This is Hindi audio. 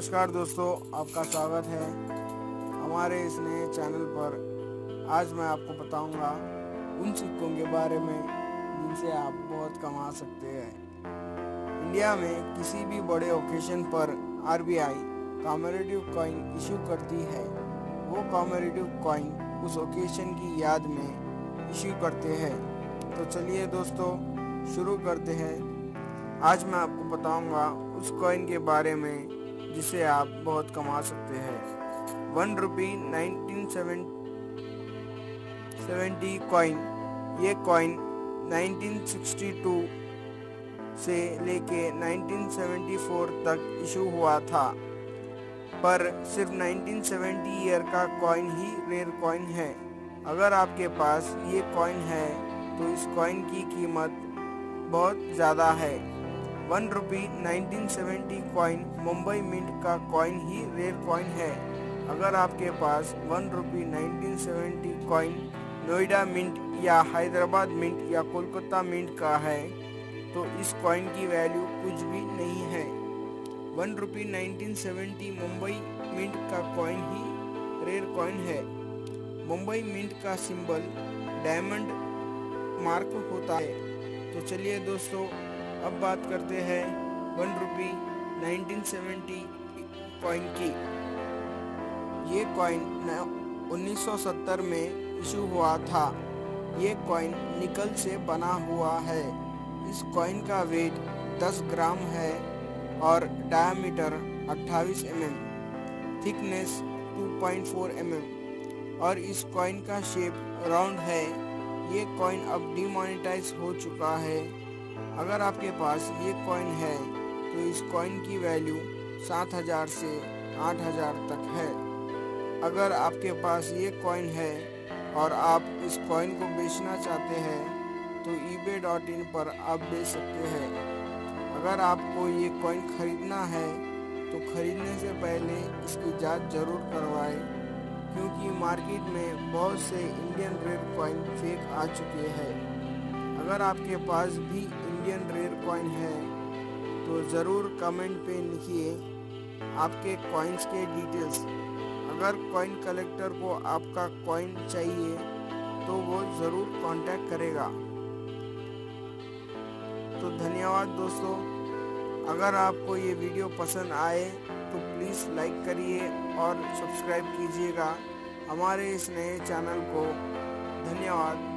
नमस्कार दोस्तों, आपका स्वागत है हमारे इस नए चैनल पर। आज मैं आपको बताऊंगा उन सिक्कों के बारे में जिनसे आप बहुत कमा सकते हैं। इंडिया में किसी भी बड़े ओकेशन पर आरबीआई कॉमेमोरेटिव कॉइन इशू करती है। वो कॉमेमोरेटिव कॉइन उस ओकेशन की याद में इशू करते हैं। तो चलिए दोस्तों शुरू करते हैं। आज मैं आपको बताऊँगा उस कॉइन के बारे में जिसे आप बहुत कमा सकते हैं। 1 रुपी 1970 कॉइन। ये कॉइन 1962 से लेके 1974 तक इशू हुआ था, पर सिर्फ 1970 ईयर का कॉइन ही रेयर कॉइन है। अगर आपके पास ये कॉइन है तो इस कॉइन की कीमत बहुत ज़्यादा है। 1 रुपी 1970 कॉइन मुंबई मिंट का कॉइन ही रेयर कॉइन है। अगर आपके पास 1 रुपी 1970 कॉइन नोएडा मिंट या हैदराबाद मिंट या कोलकाता मिंट का है तो इस कॉइन की वैल्यू कुछ भी नहीं है। 1 रुपी 1970 मुंबई मिंट का कॉइन ही रेयर कॉइन है। मुंबई मिंट का सिंबल डायमंड मार्क होता है। तो चलिए दोस्तों, अब बात करते हैं 1 रुपी 1970 कॉइन की। ये कॉइन 1970 में इशू हुआ था। ये कॉइन निकल से बना हुआ है। इस कॉइन का वेट 10 ग्राम है और डायमीटर 28 mm, थिकनेस 2.4 mm और इस कॉइन का शेप राउंड है। ये कॉइन अब डिमोनेटाइज हो चुका है। अगर आपके पास ये कॉइन है तो इस कॉइन की वैल्यू 7000 से 8000 तक है। अगर आपके पास ये कॉइन है और आप इस कॉइन को बेचना चाहते हैं तो eBay.in पर आप बेच सकते हैं। अगर आपको ये कॉइन खरीदना है तो खरीदने से पहले इसकी जांच जरूर करवाएं, क्योंकि मार्केट में बहुत से इंडियन रेयर कॉइन फेक आ चुके हैं। अगर आपके पास भी इंडियन रेयर कॉइन है तो ज़रूर कमेंट पे लिखिए आपके कॉइन्स के डिटेल्स। अगर कॉइन कलेक्टर को आपका कॉइन चाहिए तो वो ज़रूर कांटेक्ट करेगा। तो धन्यवाद दोस्तों। अगर आपको ये वीडियो पसंद आए तो प्लीज़ लाइक करिए और सब्सक्राइब कीजिएगा हमारे इस नए चैनल को। धन्यवाद।